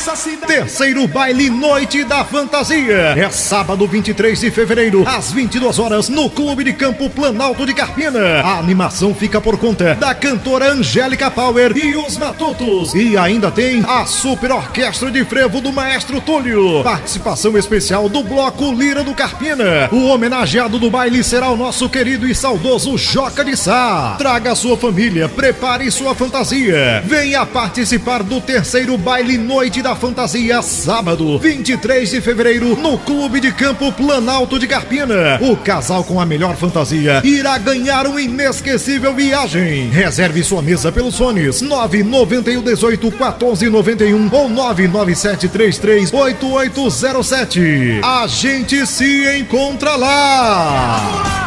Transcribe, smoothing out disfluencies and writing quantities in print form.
essa cidade. Terceiro baile Noite da Fantasia. É sábado 23 de fevereiro, às 22 horas, no Clube de Campo Planalto de Carpina. A animação fica por conta da cantora Angélica Power e os Matutos. E ainda tem a Super Orquestra de Frevo do Maestro Túlio. Participação especial do bloco Lira do Carpina. O homenageado do baile será o nosso querido e saudoso Joca de Sá. Traga sua família, prepare sua fantasia. Venha participar do terceiro baile Noite da Fantasia, sábado, 23 de fevereiro, no Clube de Campo Planalto de Carpina. O casal com a melhor fantasia irá ganhar uma inesquecível viagem. Reserve sua mesa pelos fones 991181491 ou 997338807. A gente se encontra lá!